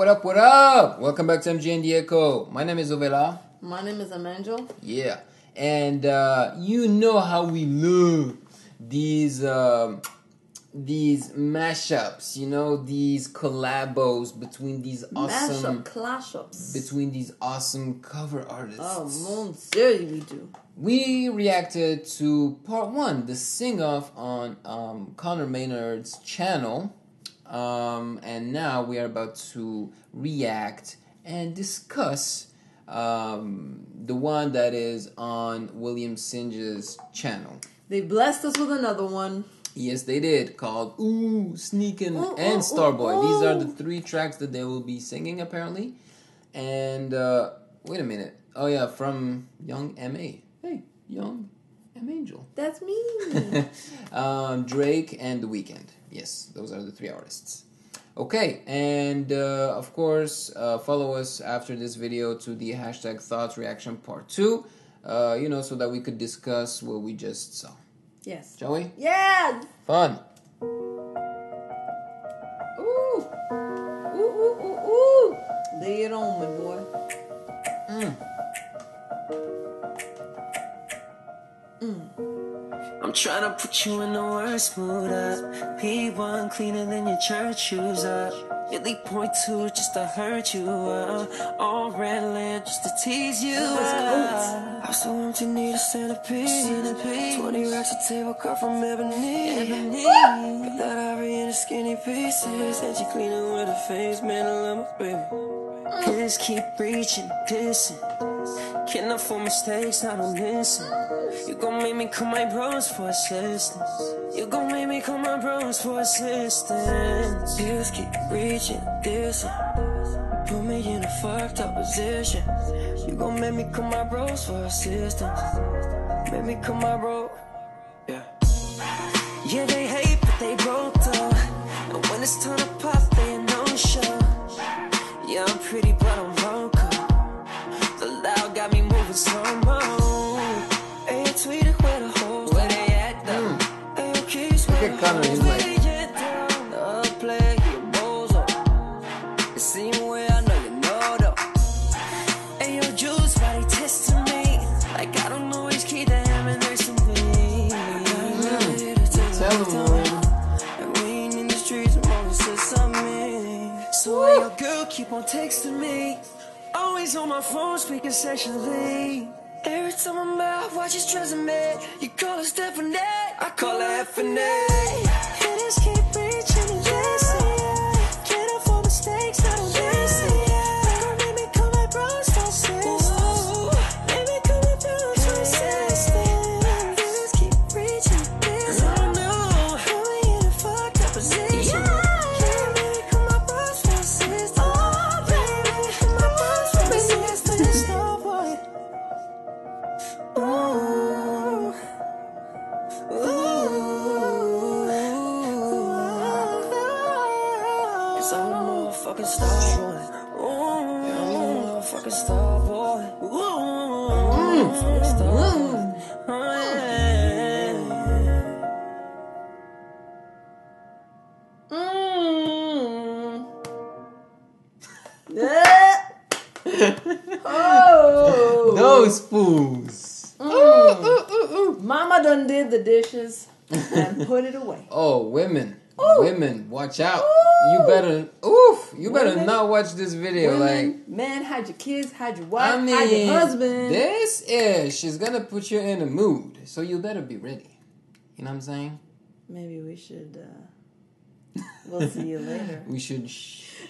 What up? Welcome back to MGN Diego. My name is Ovela. My name is Amangel. Yeah. And you know how we love these mashups, you know, these collabos between these awesome... Mashups. Between these awesome cover artists. Oh, mon Dieu, we do. We reacted to part one, the sing-off on Connor Maynard's channel. And now we are about to react and discuss the one that is on William Singe's channel. They blessed us with another one. Yes, they did, called Ooh, Sneakin, and Starboy. These are the three tracks that they will be singing, apparently. And, wait a minute. Oh, yeah, from Young M.A. Hey, Young M.A. That's me. Drake and The Weeknd. Yes, those are the three artists. Okay, and of course, follow us after this video to the hashtag Thoughts Reaction Part 2, you know, so that we could discuss what we just saw. Yes. Shall we? Yes! Fun. Ooh. Ooh, ooh, ooh, ooh. Lay it on, my boy. I'm trying to put you in the worst mood up. P1 cleaner than your church shoes up. Really point to it just to hurt you up. All red lit just to tease you up. I still want you need a centipede. 20 racks a table cut from ebony. Got that ivory in the skinny pieces. And she clean it with her face, man, I love my baby. Kids keep reaching, pissing. Can't up for mistakes, I don't listen. You gon' make me call my bros for assistance. You gon' make me call my bros for assistance. Deals keep reaching, dissing. Put me in a fucked up position. You gon' make me call my bros for assistance. Make me call my bro. Yeah. Yeah, they hate, but they broke though. And when it's time to pop, they ain't no show. Yeah, I'm pretty, but I'm vocal. The loud got me moving slow mo. Hey, tweeted where the hoes where they at though. Hey, keeps where the hoes where they at though. The play your bozo. It seems where I know you know though. Hey, your Jews, why they testing me? Like I don't always keep the ham and there's some pain. Tell them. And we ain't in the streets, I'm always just on me. So why your girl keep on texting me? Always on my phone speaking sexually. Every time I'm out, watch you stressing me. You call her Stephanie, I call her F&A. Hitters keep reaching and listening. Get up for mistakes, I don't listen. Make me call my bros for assistance. Make me call my bros for assistance. Hitters keep reaching and listening. Oh no, put me in a fucked up position. Make me call my bros for assistance. Starboy. Oh. Those fools. Mama done did the dishes and put it away. Oh, women. Ooh. Women, watch out. Ooh. You better, oof, you better women, not watch this video. Women, like, man, hide your kids, hide your wife, hide your husband. This is, she's gonna put you in a mood, so you better be ready. You know what I'm saying? Maybe we should, we'll see you later. We should,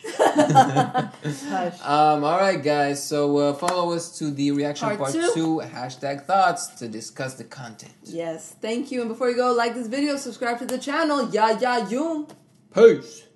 hush. Alright, guys, so follow us to the reaction part two, hashtag thoughts, to discuss the content. Yes, thank you. And before you go, like this video, subscribe to the channel. Yeah, yeah, you. Peace.